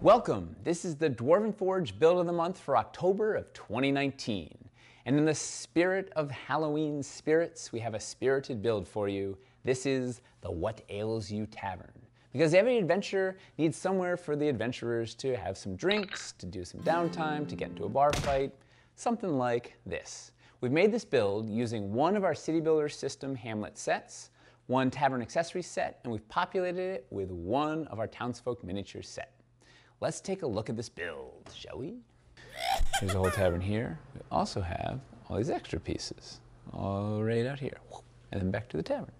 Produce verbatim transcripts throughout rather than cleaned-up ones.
Welcome. This is the Dwarven Forge Build of the Month for October of twenty nineteen. And in the spirit of Halloween spirits, we have a spirited build for you. This is the What Ails You Tavern. Because every adventure needs somewhere for the adventurers to have some drinks, to do some downtime, to get into a bar fight, something like this. We've made this build using one of our City Builder System Hamlet sets, one Tavern Accessory set, and we've populated it with one of our Townsfolk miniature set. Let's take a look at this build, shall we? There's a whole tavern here. We also have all these extra pieces, all right out here, and then back to the tavern.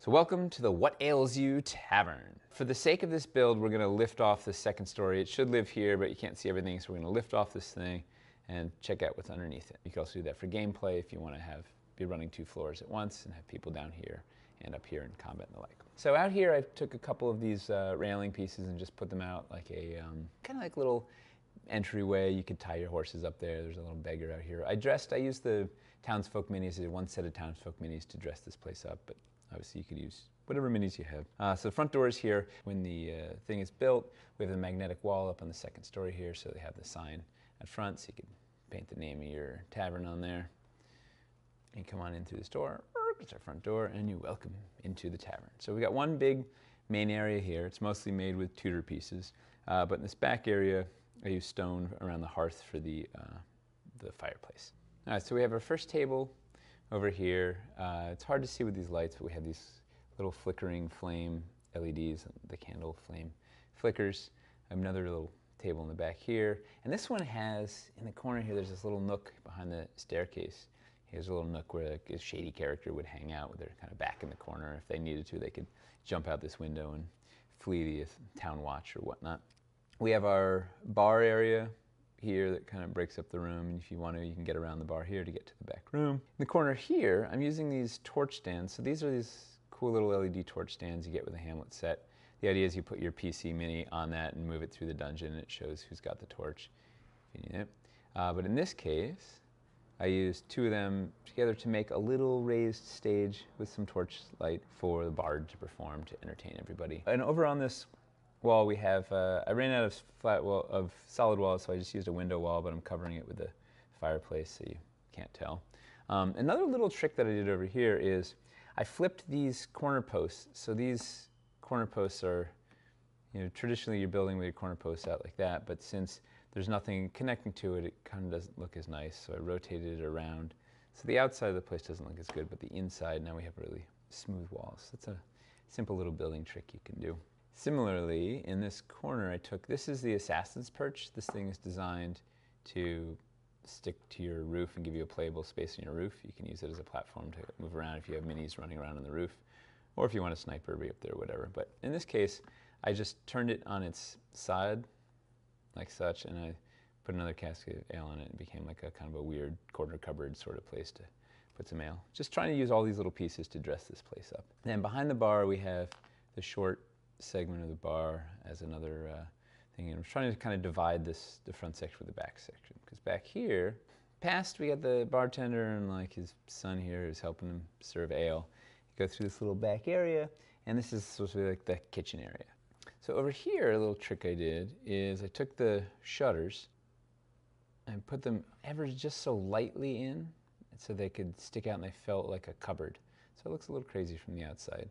So welcome to the What Ails You Tavern. For the sake of this build, we're gonna lift off the second story. It should live here, but you can't see everything, so we're gonna lift off this thing and check out what's underneath it. You can also do that for gameplay if you wanna have be running two floors at once and have people down here and up here in combat and the like. So out here, I took a couple of these uh, railing pieces and just put them out like a um, kind of like little entryway. You could tie your horses up there. There's a little beggar out here. I dressed, I used the Townsfolk minis. I did one set of Townsfolk minis to dress this place up, but obviously you could use whatever minis you have. Uh, so the front door is here. When the uh, thing is built, we have the magnetic wall up on the second story here, so they have the sign at front, so you can paint the name of your tavern on there. And come on in through this door. It's our front door, and you're welcome into the tavern. So we got one big main area here. It's mostly made with Tudor pieces, uh, but in this back area, I use stone around the hearth for the, uh, the fireplace. All right, so we have our first table over here. Uh, it's hard to see with these lights, but we have these little flickering flame L E Ds, the candle flame flickers. Another little table in the back here. And this one has, in the corner here, there's this little nook behind the staircase. Here's a little nook where like, a shady character would hang out with their kind of back in the corner. If they needed to, they could jump out this window and flee the town watch or whatnot. We have our bar area here that kind of breaks up the room. And if you want to, you can get around the bar here to get to the back room. In the corner here, I'm using these torch stands. So these are these cool little L E D torch stands you get with a Hamlet set. The idea is you put your P C mini on that and move it through the dungeon, and it shows who's got the torch if you need it. Uh, but in this case, I used two of them together to make a little raised stage with some torchlight for the bard to perform to entertain everybody. And over on this wall we have, uh, I ran out of flat wall, of solid walls, so I just used a window wall, but I'm covering it with a fireplace so you can't tell. Um, another little trick that I did over here is I flipped these corner posts. So these corner posts are, you know, traditionally you're building with your corner posts out like that, but since there's nothing connecting to it, it kind of doesn't look as nice, so I rotated it around. So the outside of the place doesn't look as good, but the inside, now we have really smooth walls. That's a simple little building trick you can do. Similarly, in this corner I took, this is the Assassin's Perch. This thing is designed to stick to your roof and give you a playable space on your roof. You can use it as a platform to move around if you have minis running around on the roof, or if you want a sniper be up there, whatever. But in this case, I just turned it on its side, like such, and I put another cask of ale on it and became like a kind of a weird corner cupboard sort of place to put some ale. Just trying to use all these little pieces to dress this place up. And then behind the bar we have the short segment of the bar as another uh, thing. And I'm trying to kind of divide this, the front section with the back section, because back here, past we got the bartender and like his son here who's helping him serve ale. You go through this little back area, and this is supposed to be like the kitchen area. So over here, a little trick I did is I took the shutters and put them ever just so lightly in so they could stick out and they felt like a cupboard. So it looks a little crazy from the outside.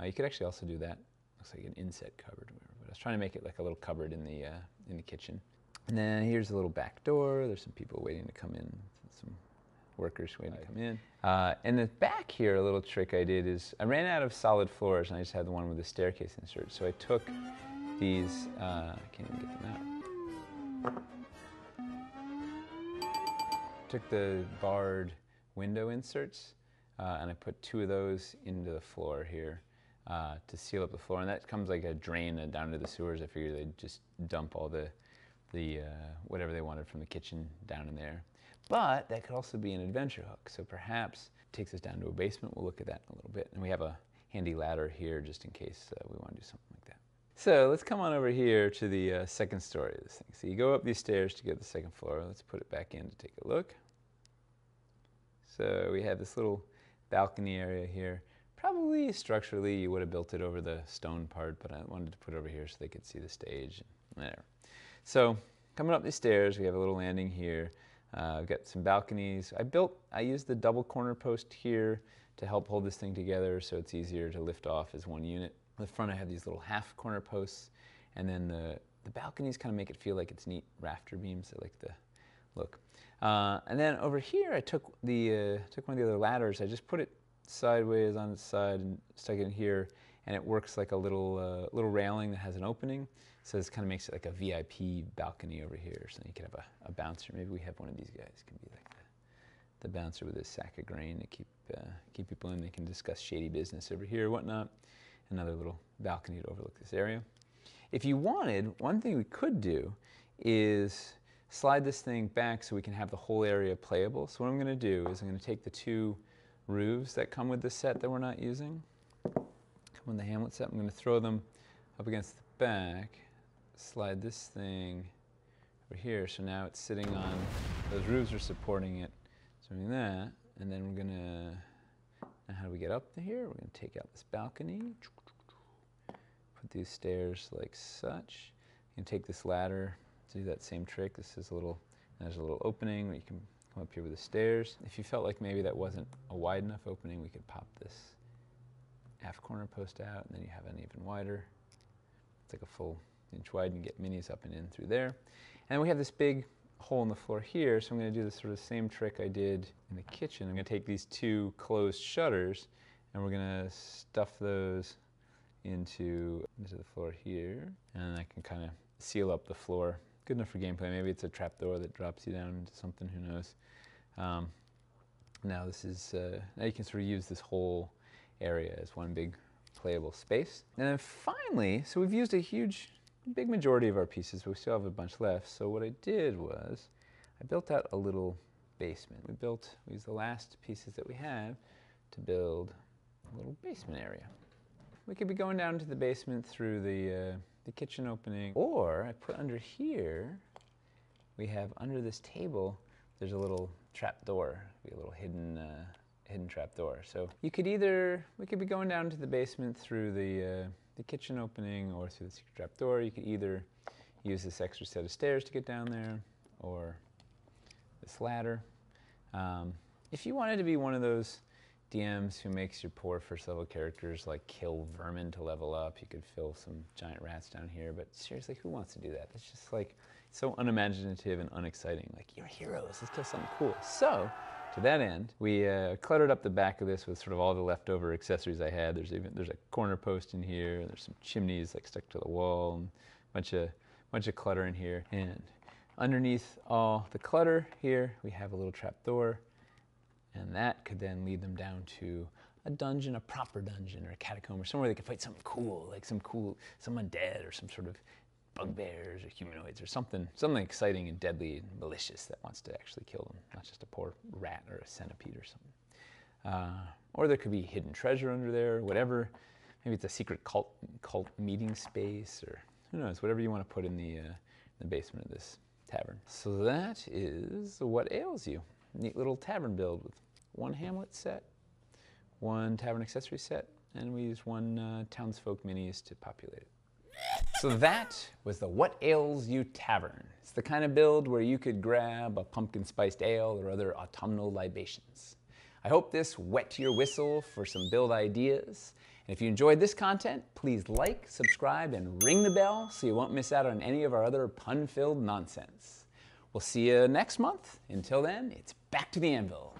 Uh, you could actually also do that. Looks like an inset cupboard, but I was trying to make it like a little cupboard in the, uh, in the kitchen. And then here's a little back door. There's some people waiting to come in, some workers waiting to come in. Uh, and the back here, a little trick I did is I ran out of solid floors and I just had the one with the staircase insert. So I took these, uh, I can't even get them out. Took the barred window inserts uh, and I put two of those into the floor here uh, to seal up the floor. And that comes like a drain down to the sewers. I figured they'd just dump all the, the uh, whatever they wanted from the kitchen down in there. But that could also be an adventure hook, so perhaps it takes us down to a basement. We'll look at that in a little bit. And we have a handy ladder here just in case uh, we want to do something like that. So let's come on over here to the uh, second story of this thing. So you go up these stairs to get to the second floor. Let's put it back in to take a look. So we have this little balcony area here. probably structurally you would have built it over the stone part, but I wanted to put it over here so they could see the stage. There. So coming up these stairs, we have a little landing here. Uh, I've got some balconies. I built, I used the double corner post here to help hold this thing together so it's easier to lift off as one unit. In the front I have these little half corner posts, and then the, the balconies kind of make it feel like it's neat rafter beams. I like the look. Uh, and then over here I took the uh, took one of the other ladders. I just put it sideways on its side and stuck it in here, and it works like a little uh, little railing that has an opening. So this kind of makes it like a V I P balcony over here. So you can have a, a bouncer. Maybe we have one of these guys. It can be like the, the bouncer with a sack of grain to keep uh, keep people in. They can discuss shady business over here, whatnot. Another little balcony to overlook this area. If you wanted, one thing we could do is slide this thing back so we can have the whole area playable. So what I'm going to do is I'm going to take the two roofs that come with this set that we're not using, come with the Hamlet set. I'm going to throw them up against the back, slide this thing over here. So now it's sitting on, those roofs are supporting it. So I'm doing that, and then we're going to, now how do we get up to here? We're going to take out this balcony, put these stairs like such, and take this ladder to do that same trick. This is a little, there's a little opening where you can come up here with the stairs. If you felt like maybe that wasn't a wide enough opening, we could pop this half corner post out, and then you have an even wider. It's like a full inch wide, and get minis up and in through there. And we have this big hole in the floor here, so I'm going to do the sort of same trick I did in the kitchen. I'm going to take these two closed shutters, and we're going to stuff those into, into the floor here, and I can kind of seal up the floor. Good enough for gameplay. Maybe it's a trapdoor that drops you down into something, who knows. Um, now this is, uh, now you can sort of use this whole area as one big playable space. And then finally, so we've used a huge, big majority of our pieces, but we still have a bunch left. So what I did was I built out a little basement. We built, we used the last pieces that we had to build a little basement area. We could be going down to the basement through the, uh, the kitchen opening, or I put under here, we have under this table, there's a little trap door, a little hidden, uh, hidden trap door. So you could either, we could be going down to the basement through the, uh, the kitchen opening or through the secret trap door. You could either use this extra set of stairs to get down there or this ladder. Um, if you wanted to be one of those D Ms who makes your poor first level characters like kill vermin to level up, you could fill some giant rats down here, but seriously, who wants to do that? That's just like so unimaginative and unexciting. Like, you're heroes, let's do something cool. So to that end, we uh, cluttered up the back of this with sort of all the leftover accessories I had. There's even there's a corner post in here. There's some chimneys like stuck to the wall, and a bunch of bunch of clutter in here. And underneath all the clutter here, we have a little trap door, and that could then lead them down to a dungeon, a proper dungeon, or a catacomb, or somewhere they could fight something cool, like some cool some undead or some sort of bugbears or humanoids or something, something exciting and deadly and malicious that wants to actually kill them, not just a poor rat or a centipede or something. Uh, or there could be hidden treasure under there, whatever. Maybe it's a secret cult cult meeting space, or who knows, whatever you want to put in the, uh, the basement of this tavern. So that is What Ails You. Neat little tavern build with one Hamlet set, one tavern accessory set, and we used one uh, Townsfolk minis to populate it. So that was the What Ails You Tavern. It's the kind of build where you could grab a pumpkin spiced ale or other autumnal libations. I hope this wet your whistle for some build ideas. And if you enjoyed this content, please like, subscribe, and ring the bell so you won't miss out on any of our other pun-filled nonsense. We'll see you next month. Until then, it's back to the anvil.